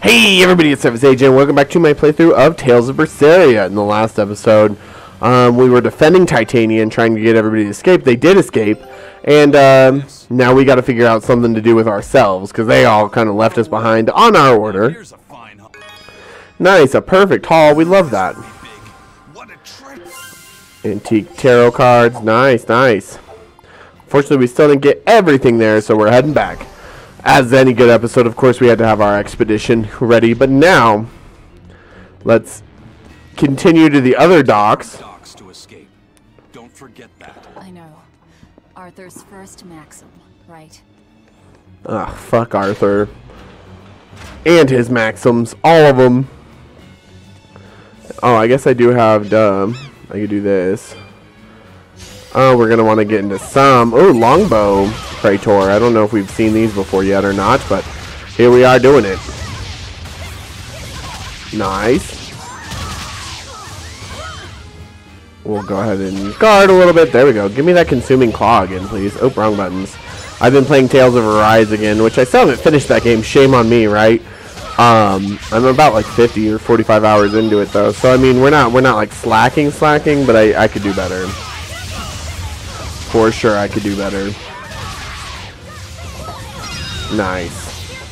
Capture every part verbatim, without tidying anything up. Hey everybody, it's Savage Sage, and welcome back to my playthrough of Tales of Berseria. In the last episode, um, we were defending Titania and trying to get everybody to escape. They did escape, and um, now we got to figure out something to do with ourselves, because they all kind of left us behind on our order. Nice, a perfect haul. We love that. Antique tarot cards. Nice, nice. Fortunately, we still didn't get everything there, so we're heading back. As any good episode, of course, we had to have our expedition ready. But now, let's continue to the other docks. Docks to escape. Don't forget that. I know. Arthur's first maxim, right? Ah, fuck Arthur. And his maxims. All of them. Oh, I guess I do have, duh. I could do this. Oh, we're going to want to get into some. Oh, longbow praetor. I don't know if we've seen these before yet or not, but here we are doing it. Nice. We'll go ahead and guard a little bit. There we go. Give me that consuming claw again, please. Oh, wrong buttons. I've been playing Tales of Arise again, which I still haven't finished that game. Shame on me, right? Um, I'm about like fifty or forty-five hours into it, though. So, I mean, we're not, we're not like slacking, slacking, but I, I could do better. For sure, I could do better. Nice.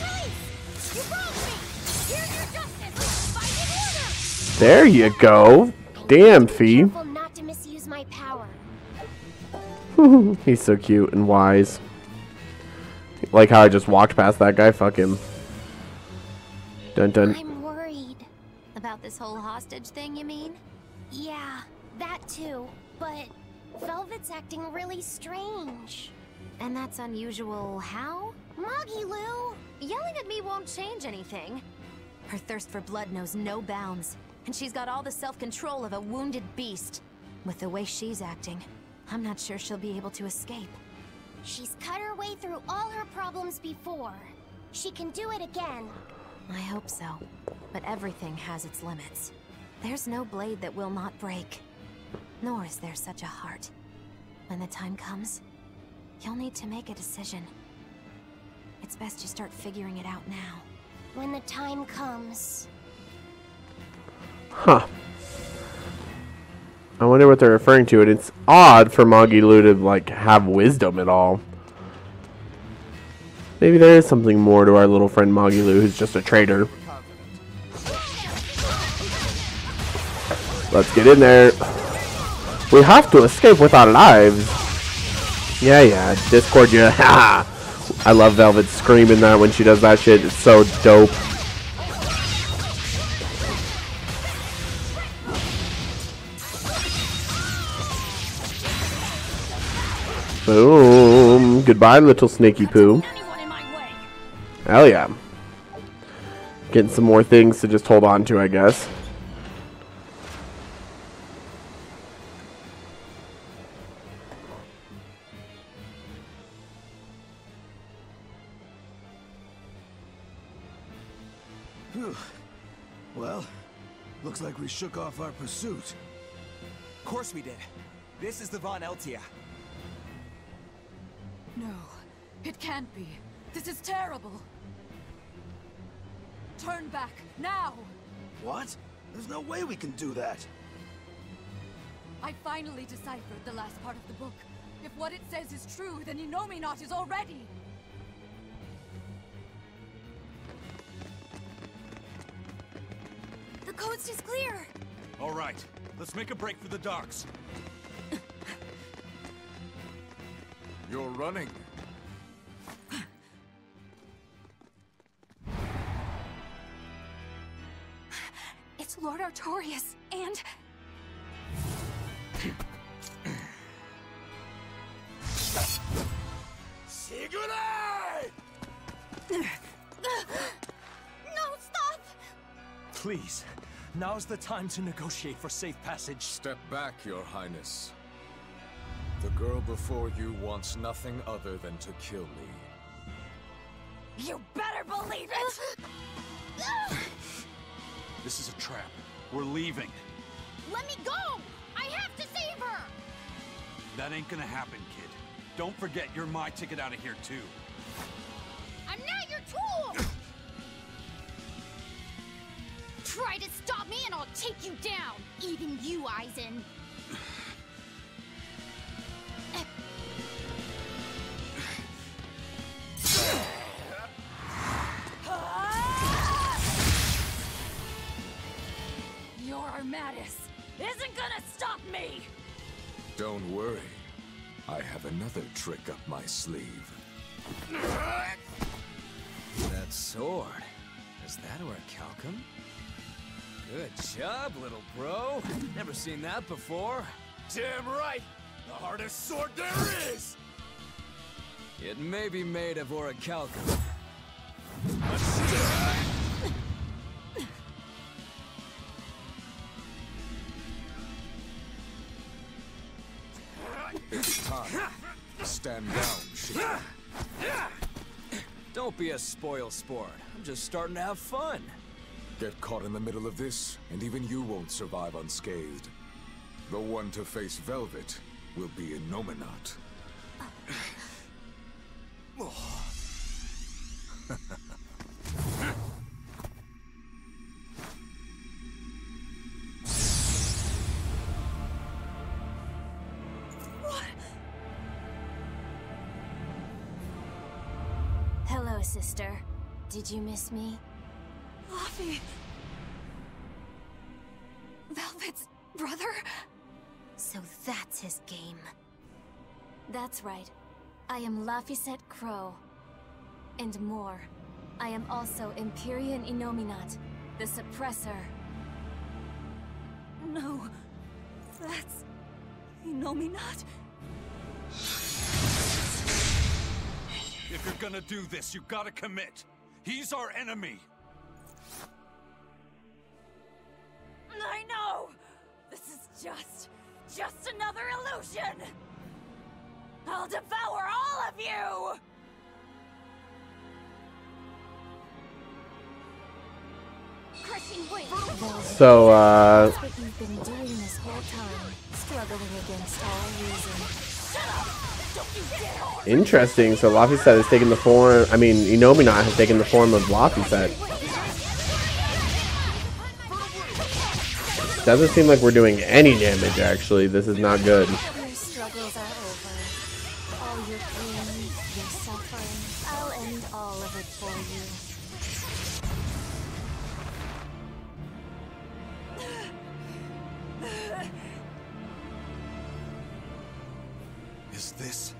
There you go. Damn, Fee. He's so cute and wise. Like how I just walked past that guy. Fuck him. Dun dun. I'm worried about this whole hostage thing. You mean? Yeah, that too. But. Velvet's acting really strange. And that's unusual. How? Magilou! Yelling at me won't change anything. Her thirst for blood knows no bounds. And she's got all the self-control of a wounded beast. With the way she's acting, I'm not sure she'll be able to escape. She's cut her way through all her problems before. She can do it again. I hope so. But everything has its limits. There's no blade that will not break. Nor is there such a heart. When the time comes, you'll need to make a decision. It's best you start figuring it out now. When the time comes. Huh. I wonder what they're referring to, and it's odd for Magilou to, like, have wisdom at all. Maybe there is something more to our little friend Magilou, who's just a traitor. Let's get in there. We have to escape with our lives. Yeah, yeah. Discord, yeah. Ha! I love Velvet screaming that when she does that shit. It's so dope. Boom. Goodbye, little sneaky poo. Hell yeah. Getting some more things to just hold on to, I guess. Well, looks like we shook off our pursuit. Of course we did. This is the Von Eltia. No, it can't be. This is terrible. Turn back, now! What? There's no way we can do that. I finally deciphered the last part of the book. If what it says is true, then Enomenon is already... The coast is clear. All right, let's make a break for the docks. You're running. It's Lord Artorius and... Sigurd! No, stop! Please. Now's the time to negotiate for safe passage. Step back, Your Highness. The girl before you wants nothing other than to kill me. You better believe it! This is a trap. We're leaving. Let me go! I have to save her! That ain't gonna happen, kid. Don't forget, you're my ticket out of here, too. I'm not your tool! Try to stop me and I'll take you down! Even you, Eizen! Your Armatus isn't gonna stop me! Don't worry. I have another trick up my sleeve. That sword. Is that orichalcum? Good job, little bro. Never seen that before. Damn right! The hardest sword there is! It may be made of orichalcum. It's time. Stand down, Sheena. Don't be a spoil sport. I'm just starting to have fun. Get caught in the middle of this, and even you won't survive unscathed. The one to face Velvet will be Enomenot. What? Hello, sister. Did you miss me? Laphicet! Velvet's brother? So that's his game. That's right. I am Laphicet Crowe. And more. I am also Empyrean Innominat, the Suppressor. No. That's... Enominat? If you're gonna do this, you gotta commit. He's our enemy! I know! This is just... just another illusion! I'll devour all of you! So, uh... that's what you've been doing this whole time. Struggling against all reason. Shut up! Don't you dare! Interesting, so Laphicet has taken the form... I mean, Enominat has taken the form of Laphicet. Doesn't seem like we're doing any damage, actually. This is not good. Your struggles are over. All your pain, your suffering. I'll end all of it for you. Is this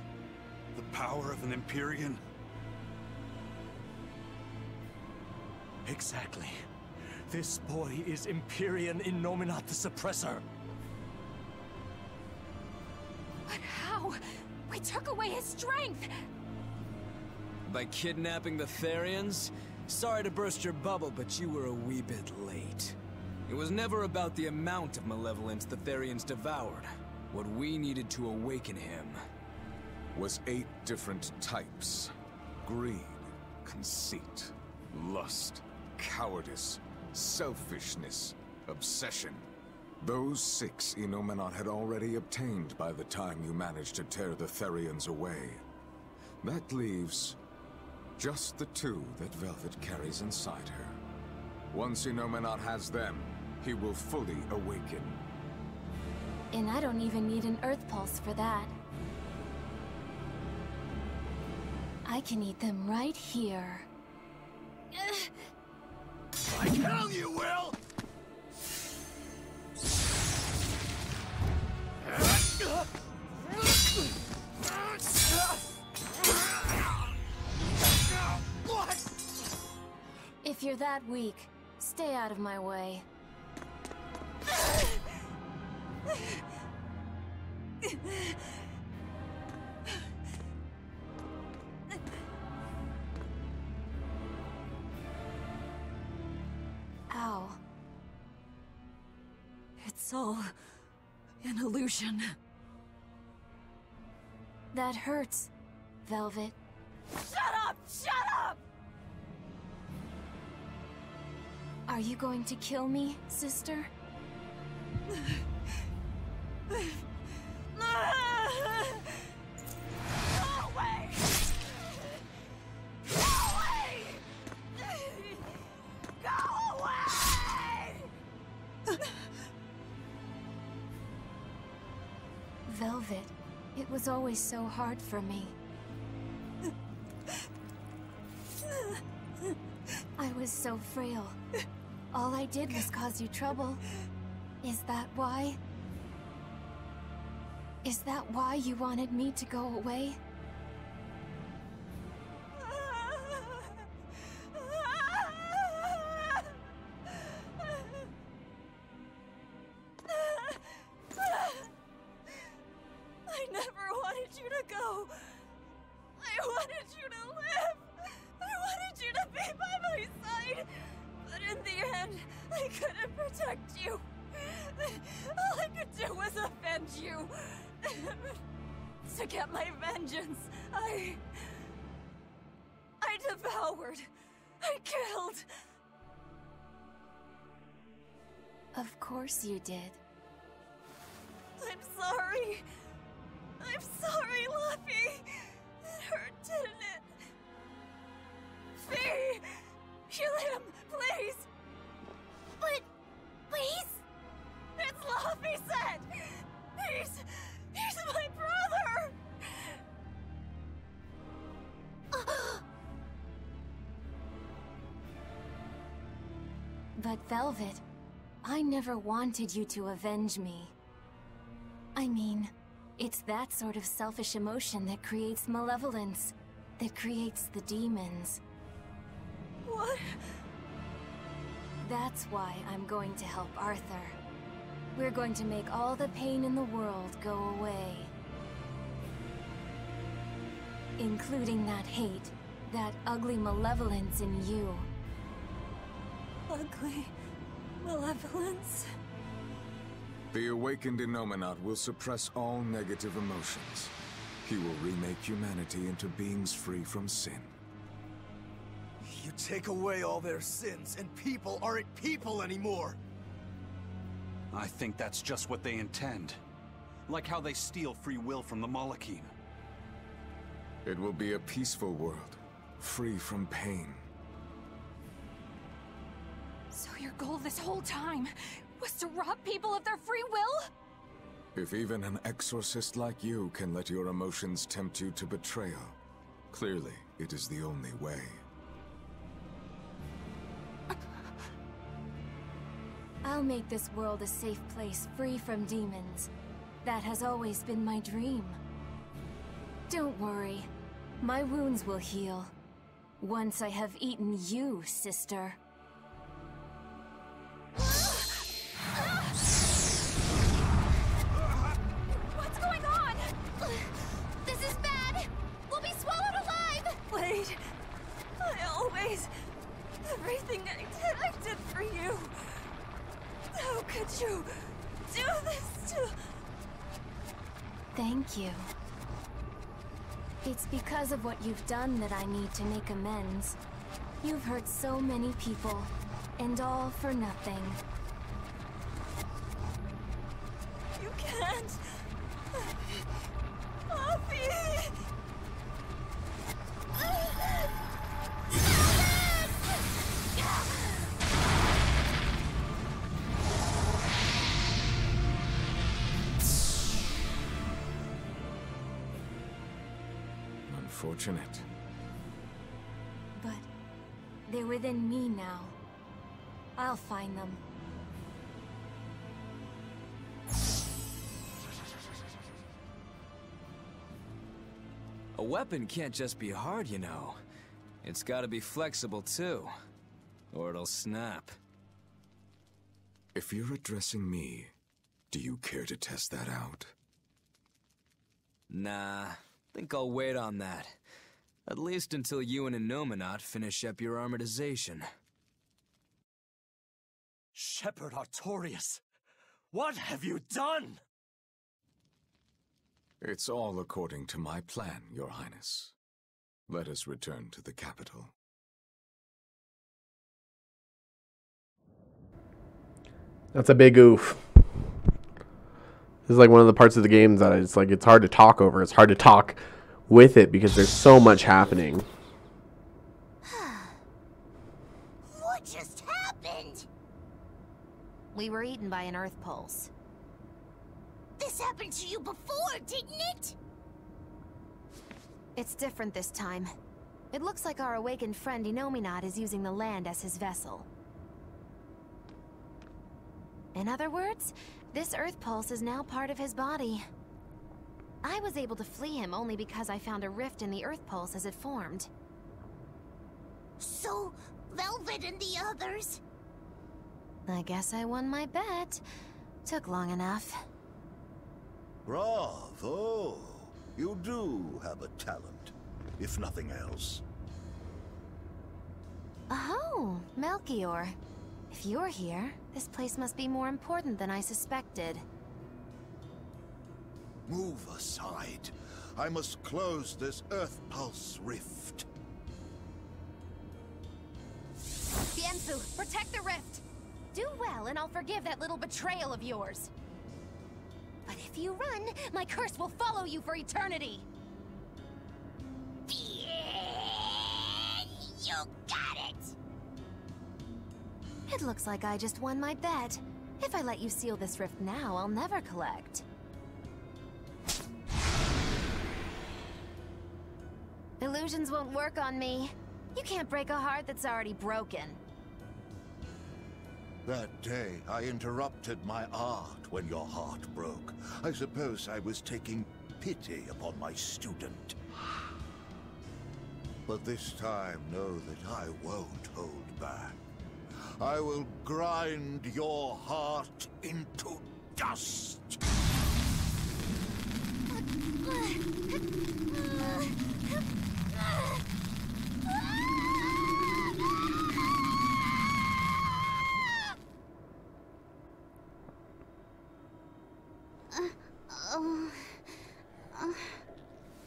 the power of an Empyrean? Exactly. This boy is Empyrean Innominat the Suppressor. But how? We took away his strength! By kidnapping the Therians? Sorry to burst your bubble, but you were a wee bit late. It was never about the amount of malevolence the Therians devoured. What we needed to awaken him was eight different types. Greed, conceit, lust, cowardice, selfishness, obsession. Those six Enomenot had already obtained by the time you managed to tear the Therians away. That leaves just the two that Velvet carries inside her. Once Enomenot has them, he will fully awaken. And I don't even need an earth pulse for that. I can eat them right here. I tell you, Will! What? If you're that weak, stay out of my way. It's all an illusion. That hurts, Velvet. Shut up! Shut up! Are you going to kill me, sister? Go away! Go away! Go away! Velvet. It was always so hard for me. I was so frail. All I did was cause you trouble. Is that why? Is that why you wanted me to go away? You did. I'm sorry. I'm sorry, Laphicet. It hurt, didn't it? Fee! Kill him, please! But... please? It's Laphicet! He's... he's my brother! But Velvet... I never wanted you to avenge me. I mean, it's that sort of selfish emotion that creates malevolence, that creates the demons. What? That's why I'm going to help Arthur. We're going to make all the pain in the world go away. Including that hate, that ugly malevolence in you. Ugly... malevolence. The awakened Enomenot will suppress all negative emotions. He will remake humanity into beings free from sin. You take away all their sins, and people aren't people anymore! I think that's just what they intend. Like how they steal free will from the Malak-Hin. It will be a peaceful world, free from pain. So your goal this whole time was to rob people of their free will? If even an exorcist like you can let your emotions tempt you to betrayal, clearly it is the only way. I'll make this world a safe place free from demons. That has always been my dream. Don't worry. My wounds will heal. Once I have eaten you, sister. Everything I did, I did for you! How could you do this to... Thank you. It's because of what you've done that I need to make amends. You've hurt so many people, and all for nothing. You can't... Poppy! Fortunate. But they're within me now. I'll find them. A weapon can't just be hard, you know. It's gotta be flexible too, or it'll snap. If you're addressing me, do you care to test that out? Nah. I think I'll wait on that. At least until you and Enomenot finish up your armorization. Shepherd Artorius, what have you done? It's all according to my plan, Your Highness. Let us return to the capital. That's a big oof. This is like one of the parts of the game that it's like it's hard to talk over. It's hard to talk with it because there's so much happening. What just happened? We were eaten by an earth pulse. The This happened to you before, didn't it? It's different this time. It looks like our awakened friend Enominat is using the land as his vessel. In other words, this Earth Pulse is now part of his body. I was able to flee him only because I found a rift in the Earth Pulse as it formed. So, Velvet and the others? I guess I won my bet. Took long enough. Bravo! You do have a talent, if nothing else. Oh, Melchior. If you're here, this place must be more important than I suspected. Move aside. I must close this Earth Pulse rift. Bienfu, protect the rift! Do well, and I'll forgive that little betrayal of yours. But if you run, my curse will follow you for eternity! You got it! It looks like I just won my bet. If I let you seal this rift now, I'll never collect. Illusions won't work on me. You can't break a heart that's already broken. That day, I interrupted my art when your heart broke. I suppose I was taking pity upon my student. But this time, know that I won't hold back. I will grind your heart into dust!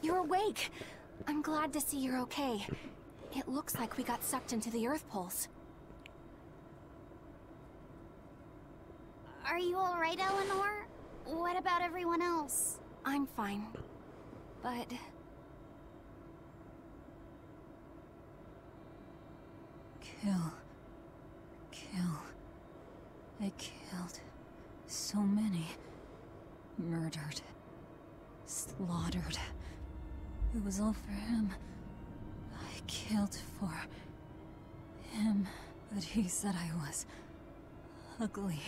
You're awake! I'm glad to see you're okay. It looks like we got sucked into the Earth Pulse. Are you alright, Eleanor? What about everyone else? I'm fine. But... Kill. Kill. I killed so many. Murdered. Slaughtered. It was all for him. I killed for him, but he said I was ugly.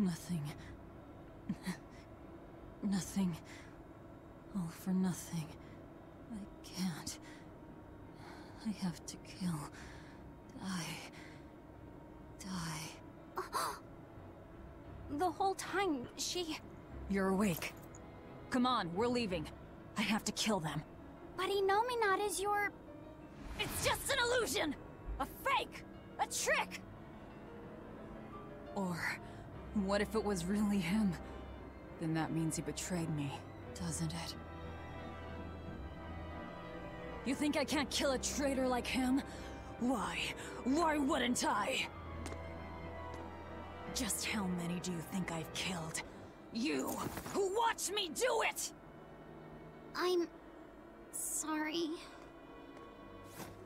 Nothing. Nothing. All for nothing. I can't. I have to kill. Die. Die. The whole time, she... You're awake. Come on, we're leaving. I have to kill them. But Enominat is your... It's just an illusion! A fake! A trick! Or... what if it was really him? Then that means he betrayed me, doesn't it? You think I can't kill a traitor like him? Why? Why wouldn't I? Just how many do you think I've killed? You, who watched me do it! I'm... sorry...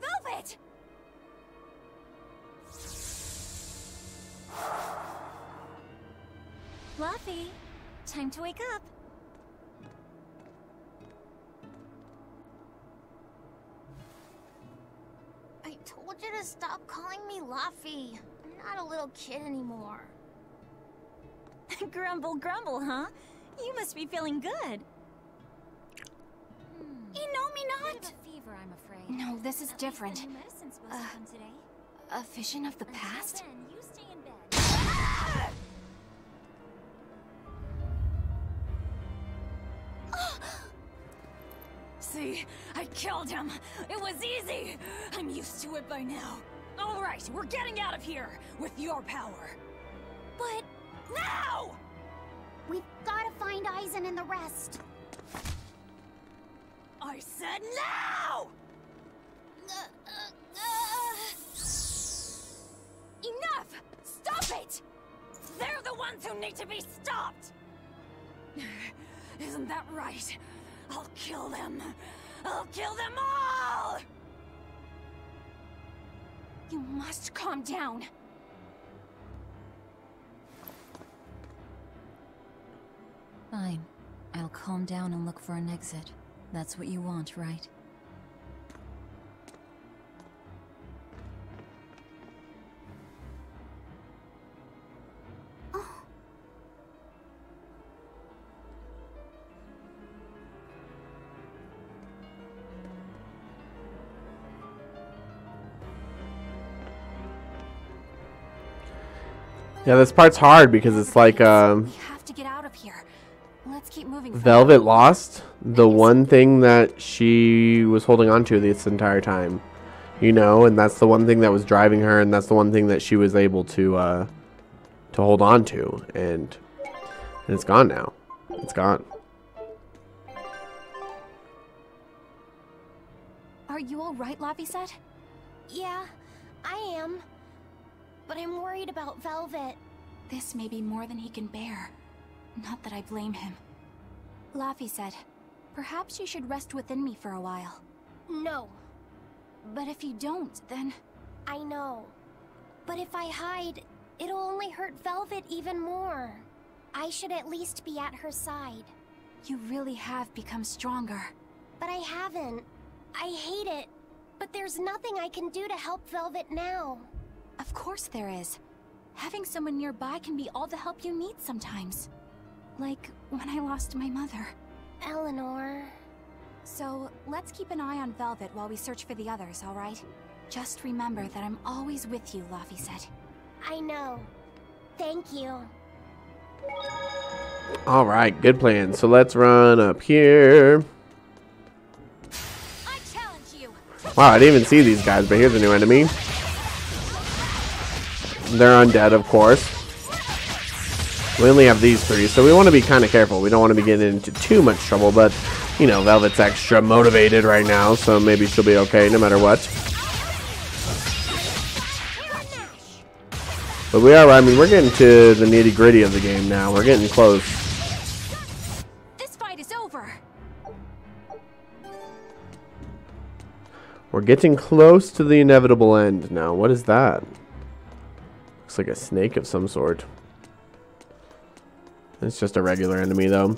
Velvet! Fluffy, time to wake up. I told you to stop calling me Luffy. I'm not a little kid anymore. Grumble, grumble, huh? You must be feeling good. Enominat! Fever, I'm afraid. No, this is different. Uh, a vision of the past? Then, you stay in bed. Ah! See, I killed him. It was easy. I'm used to it by now. All right, we're getting out of here with your power. But now, we've got to find Eizen and the rest. I said now! Uh, uh, uh. Enough! Stop it! They're the ones who need to be stopped! Isn't that right? I'll kill them! I'll kill them all! You must calm down. Fine. I'll calm down and look for an exit. That's what you want, right? Yeah, this part's hard because it's like um, Velvet lost the one thing that she was holding on to this entire time, you know, and that's the one thing that was driving her, and that's the one thing that she was able to uh, to hold on to, and, and it's gone now. It's gone. Are you all right, Laphicet? Yeah, I am. But I'm worried about Velvet. This may be more than he can bear. Not that I blame him. Laphicet, perhaps you should rest within me for a while. No. But if you don't, then... I know. But if I hide, it'll only hurt Velvet even more. I should at least be at her side. You really have become stronger. But I haven't. I hate it. But there's nothing I can do to help Velvet now. Of course there is. Having someone nearby can be all the help you need sometimes. Like when I lost my mother. Eleanor. So let's keep an eye on Velvet while we search for the others, all right? Just remember that I'm always with you, Laphicet. I know. Thank you. All right, good plan. So let's run up here. I challenge you. Wow, I didn't even see these guys, but here's a new enemy. They're undead, of course. We only have these three, so we want to be kind of careful. We don't want to be getting into too much trouble, but, you know, Velvet's extra motivated right now, so maybe she'll be okay no matter what. But we are, I mean, we're getting to the nitty-gritty of the game now. We're getting close. This fight is over. We're getting close to the inevitable end now. What is that? Looks like a snake of some sort. It's just a regular enemy, though.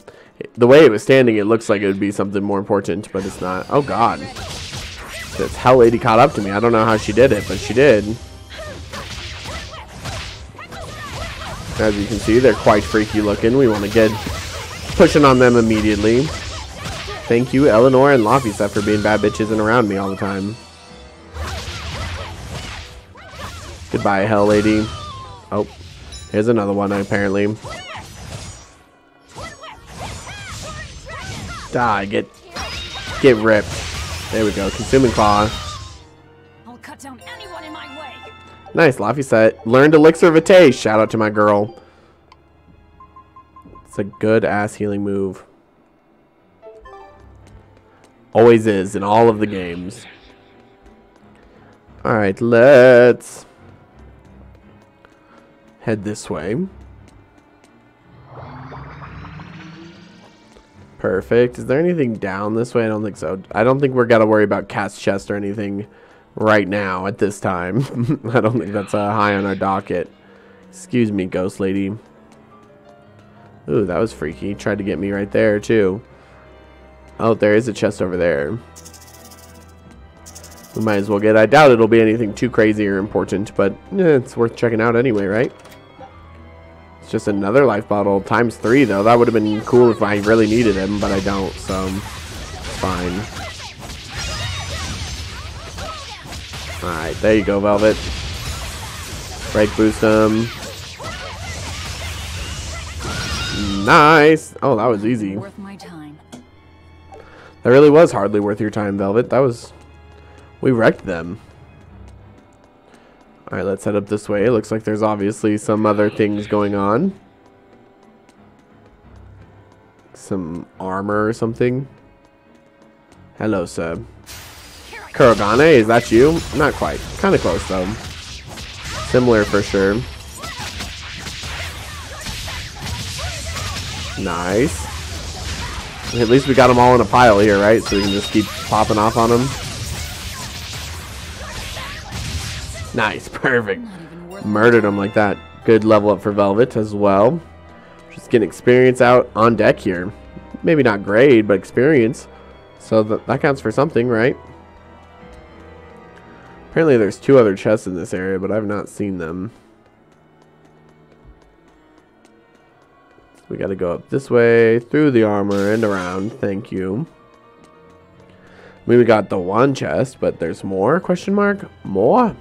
The way it was standing, it looks like it would be something more important, but it's not. Oh, God. This Hell Lady caught up to me. I don't know how she did it, but she did. As you can see, they're quite freaky looking. We want to get pushing on them immediately. Thank you, Eleanor and Laphicet, for being bad bitches and around me all the time. Goodbye, Hell Lady. Oh, here's another one, apparently. Die, get get ripped. There we go, consuming claw. I'll cut down anyone in my way. Nice, Laphicet. Learned Elixir Vitae. Shout out to my girl. It's a good-ass healing move. Always is in all of the games. All right, let's... head this way. Perfect. Is there anything down this way? I don't think so. I don't think we're got to worry about cast chest or anything right now at this time. I don't think that's uh, high on our docket. Excuse me, ghost lady. Ooh, that was freaky. Tried to get me right there, too. Oh, there is a chest over there. We might as well get it. I doubt it'll be anything too crazy or important, but eh, it's worth checking out anyway, right? Just another life bottle times three, though. That would have been cool if I really needed him, but I don't, so fine. Alright, there you go, Velvet. Break boost him. Nice. Oh, that was easy. Worth my time. That really was hardly worth your time, Velvet. That was... we wrecked them. Alright, let's head up this way. It looks like there's obviously some other things going on. Some armor or something. Hello, sir. Kurogane, is that you? Not quite. Kind of close, though. Similar for sure. Nice. At least we got them all in a pile here, right? So we can just keep popping off on them. Nice, perfect. Murdered him like that. Good level up for Velvet as well. Just getting experience out on deck here. Maybe not grade, but experience. So th that counts for something, right? Apparently there's two other chests in this area, but I've not seen them. We gotta go up this way, through the armor, and around. Thank you. I mean, we got the one chest, but there's more? Question mark? More?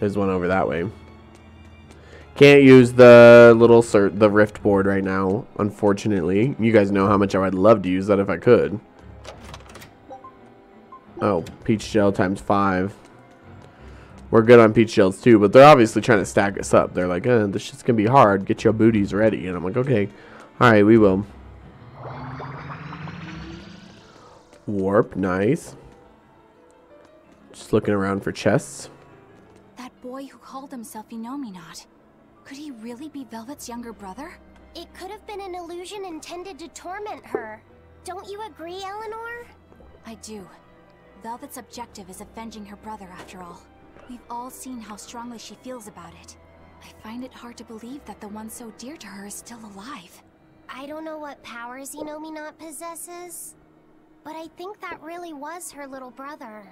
There's one over that way. Can't use the little cert, the rift board right now, unfortunately. You guys know how much I would love to use that if I could. Oh, peach gel times five. We're good on peach gels too, but they're obviously trying to stack us up. They're like, eh, this shit's gonna be hard. Get your booties ready. And I'm like, okay. Alright, we will. Warp, nice. Just looking around for chests. That boy who called himself Enomenot. Could he really be Velvet's younger brother? It could have been an illusion intended to torment her. Don't you agree, Eleanor? I do. Velvet's objective is avenging her brother, after all. We've all seen how strongly she feels about it. I find it hard to believe that the one so dear to her is still alive. I don't know what powers Enomenot possesses, but I think that really was her little brother.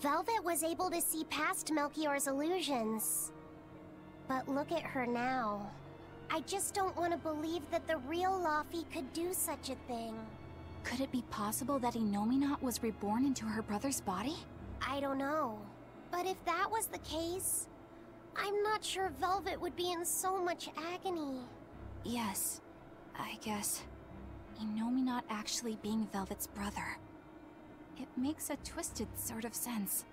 Velvet was able to see past Melchior's illusions. But look at her now. I just don't want to believe that the real Laphicet could do such a thing. Could it be possible that Enomenot was reborn into her brother's body? I don't know. But if that was the case, I'm not sure Velvet would be in so much agony. Yes, I guess. Enomenot actually being Velvet's brother. It makes a twisted sort of sense.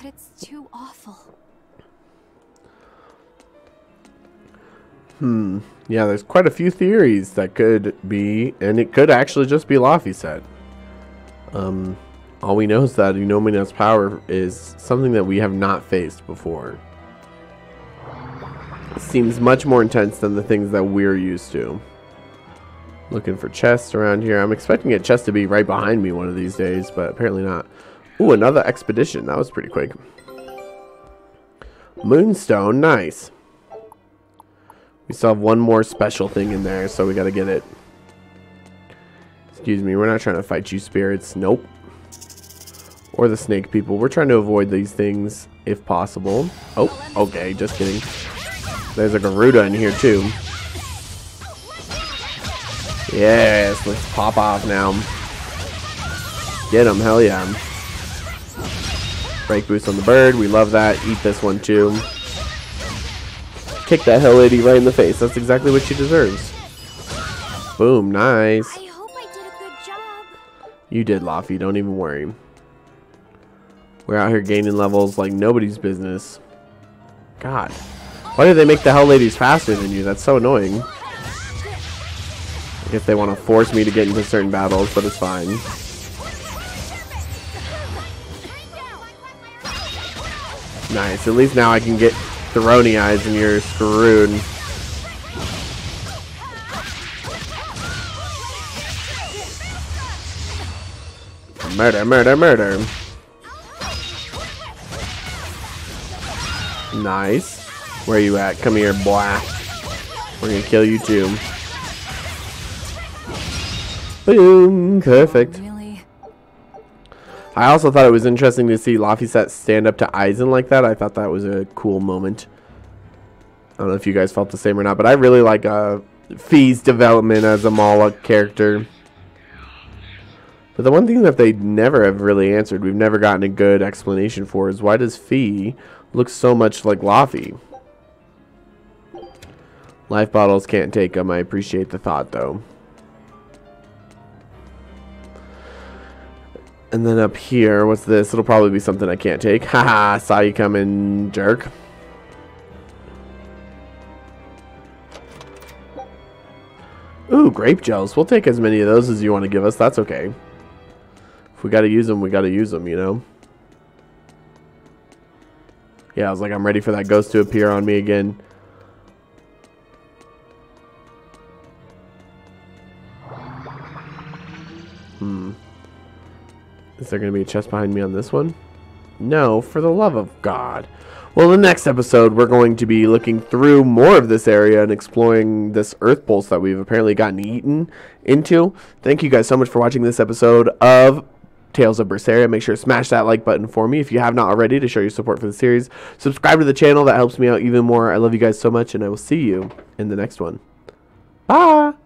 But it's too awful. Hmm. Yeah, there's quite a few theories that could be, and it could actually just be Laphicet. Um, all we know is that Enomenot's power is something that we have not faced before. It seems much more intense than the things that we're used to. Looking for chests around here. I'm expecting a chest to be right behind me one of these days, but apparently not. Ooh, another expedition. That was pretty quick. Moonstone, nice. We still have one more special thing in there, so we gotta get it. Excuse me, we're not trying to fight you, spirits. Nope. Or the snake people. We're trying to avoid these things, if possible. Oh, okay, just kidding. There's a Garuda in here, too. Yes, let's pop off now. Get him, hell yeah. Break boost on the bird, we love that. Eat this one, too. Kick that hell lady right in the face. That's exactly what she deserves. Boom, nice. I hope I did a good job. You did, Laphicet. Don't even worry. We're out here gaining levels like nobody's business. God. Why do they make the hell ladies faster than you? That's so annoying. If they want to force me to get into certain battles, but it's fine. Nice. At least now I can get Theroni eyes and you're screwed. Murder, murder, murder. Nice. Where you at? Come here, boy. We're gonna kill you too. Boom. Perfect. I also thought it was interesting to see Laphicet stand up to Eizen like that. I thought that was a cool moment. I don't know if you guys felt the same or not, but I really like uh, Fee's development as a Malak character. But the one thing that they never have really answered, we've never gotten a good explanation for, is why does Fee look so much like Laphicet? Life bottles can't take them. I appreciate the thought, though. And then up here, what's this? It'll probably be something I can't take. Haha, saw you coming, jerk. Ooh, grape gels. We'll take as many of those as you want to give us. That's okay. If we gotta use them, we gotta use them, you know? Yeah, I was like, I'm ready for that ghost to appear on me again. Hmm. Is there going to be a chest behind me on this one? No, for the love of God. Well, in the next episode, we're going to be looking through more of this area and exploring this earth pulse that we've apparently gotten eaten into. Thank you guys so much for watching this episode of Tales of Berseria. Make sure to smash that like button for me if you have not already to show your support for the series. Subscribe to the channel. That helps me out even more. I love you guys so much, and I will see you in the next one. Bye!